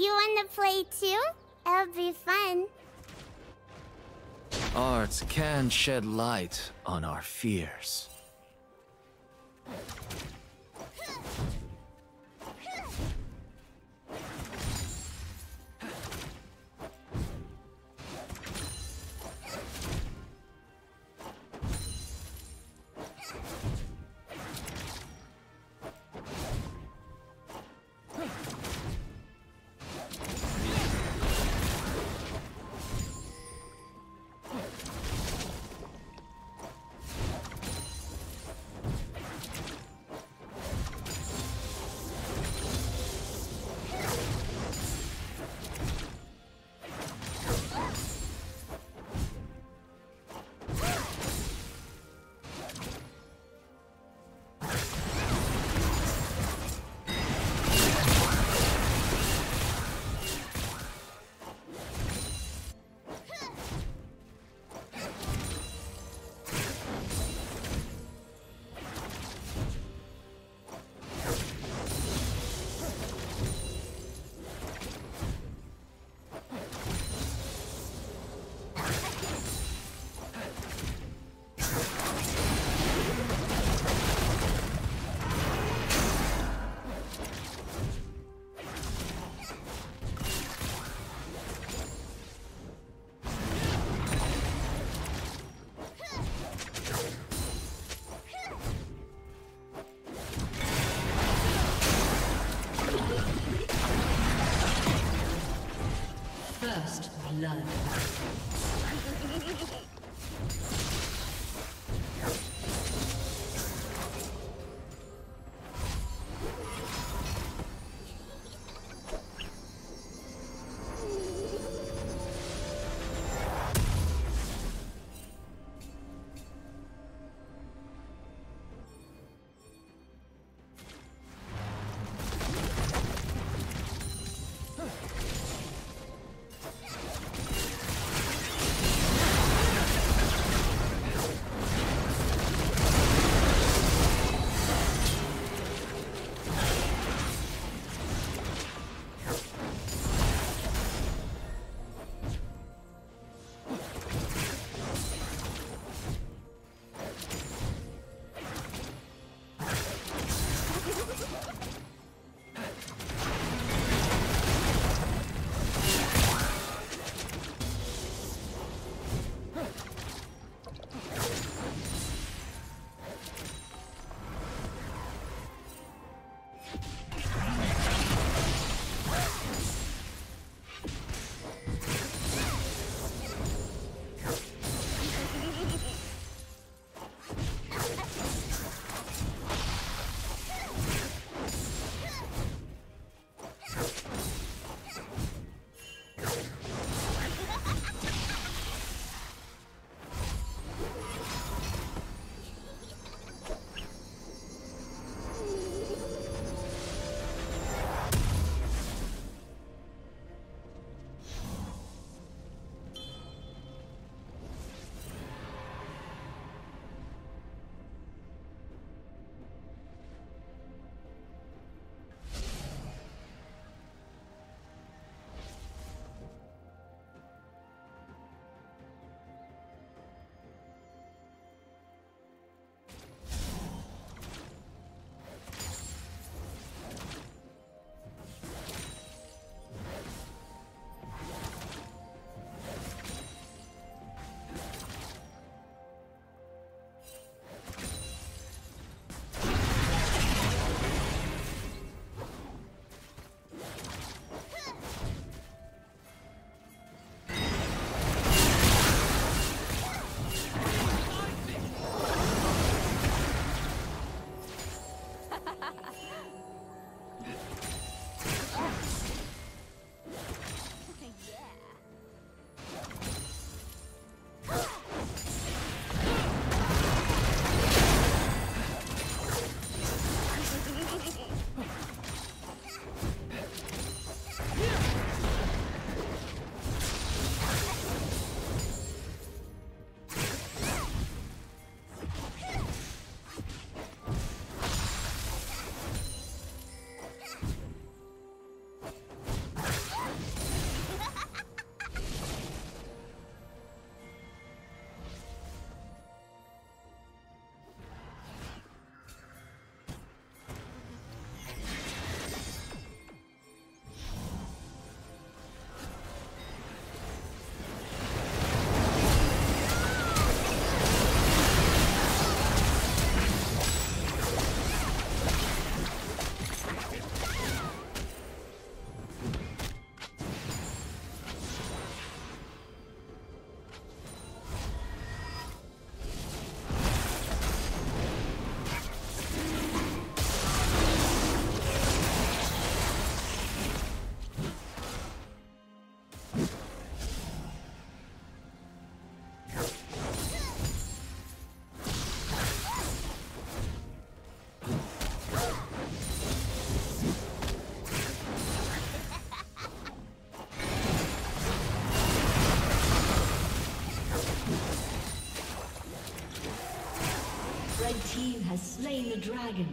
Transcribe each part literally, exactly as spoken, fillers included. You want to play too? It'll be fun. Art can shed light on our fears. First blood. slain the dragon.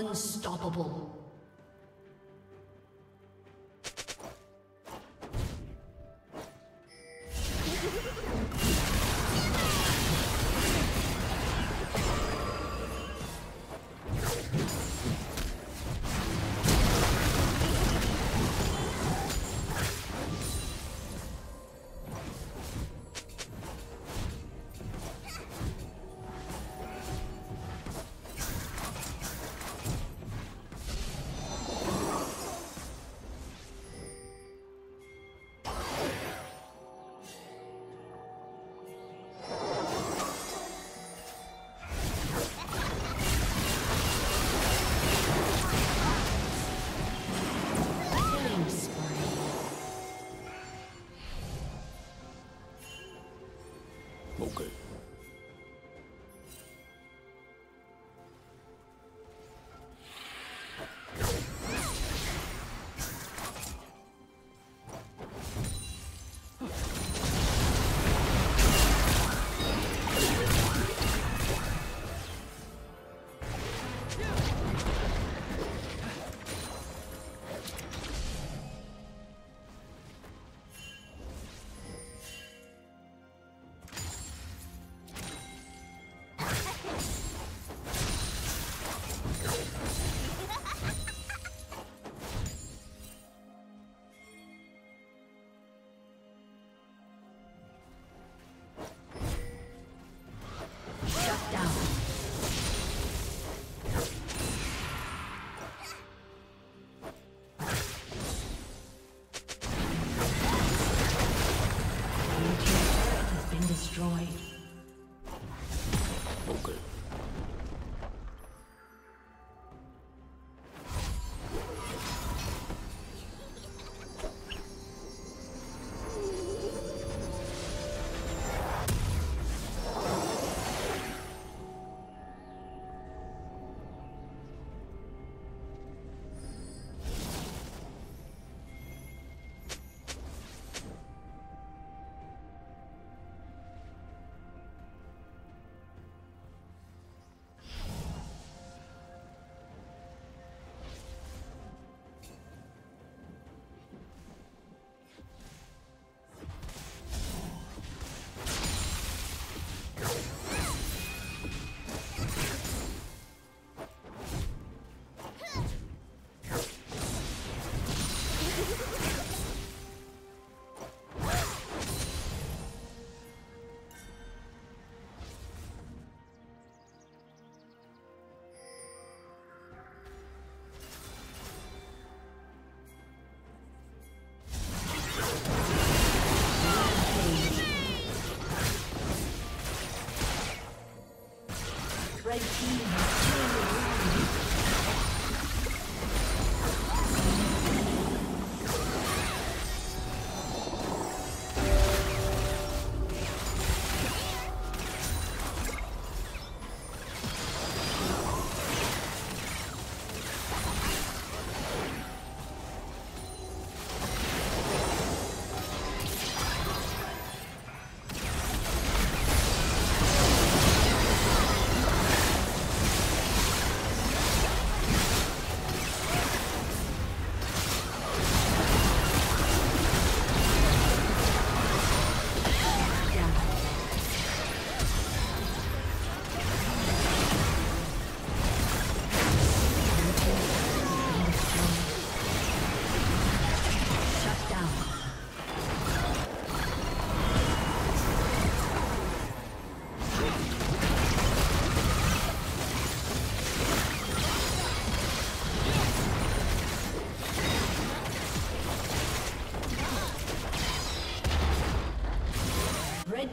Unstoppable. destroyed. Okay. Red team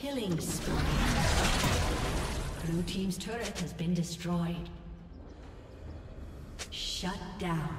Killing spree. Blue team's turret has been destroyed. Shut down.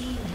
team.